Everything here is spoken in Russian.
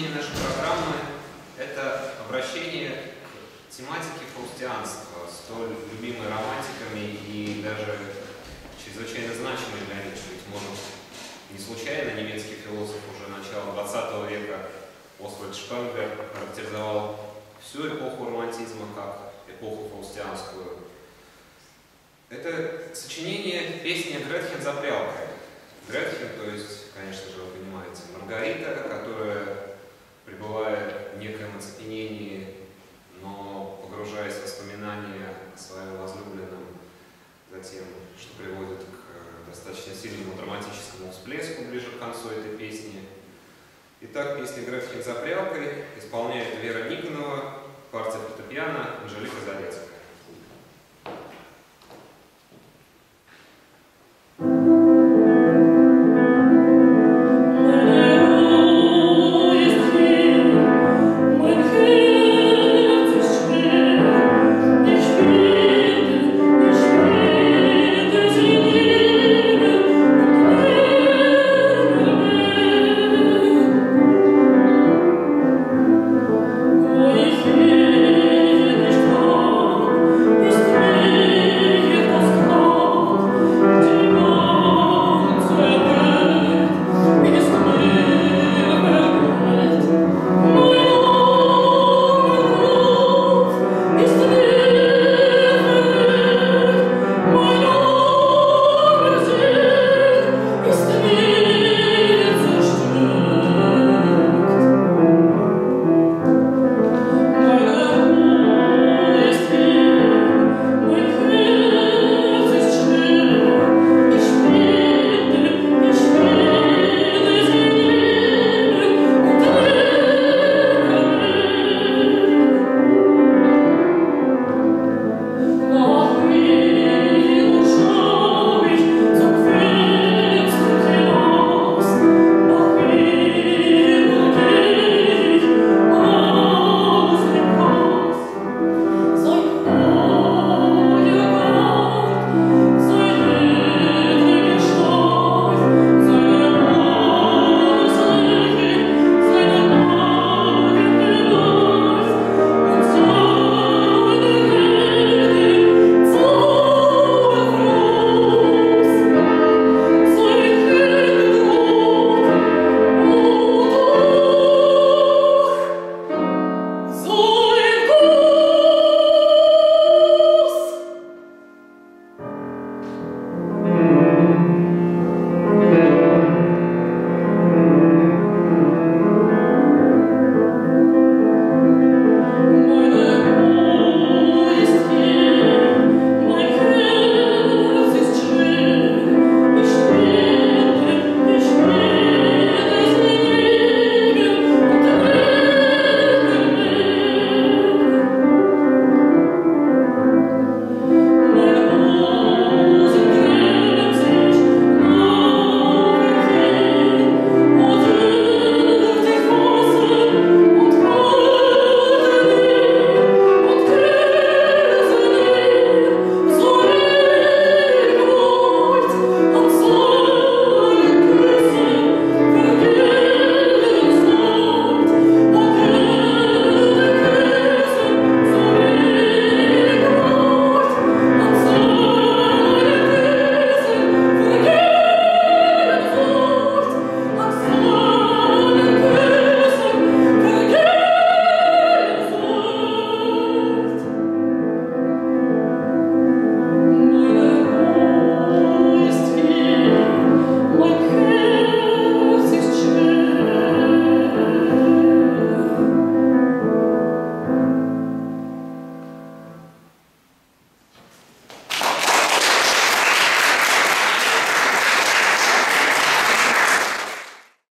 Объединение нашей программы – это обращение к тематике фаустианства, столь любимой романтиками и даже чрезвычайно значимой для них, ведь, может, не случайно немецкий философ уже начала 20 века Освальд Шпенглер характеризовал всю эпоху романтизма как эпоху фаустианскую. Это сочинение песни «Гретхен за прялкой». Гретхен, то есть, конечно же, вы понимаете, Маргарита, которая пребывает в некоем оцепенении, но погружаясь в воспоминания о своем возлюбленном, затем, что приводит к достаточно сильному драматическому всплеску ближе к концу этой песни. Итак, песня «Гретхен за прялкой» исполняет Вера Никонова, партия фортепиано, Анжелика Зарецкая.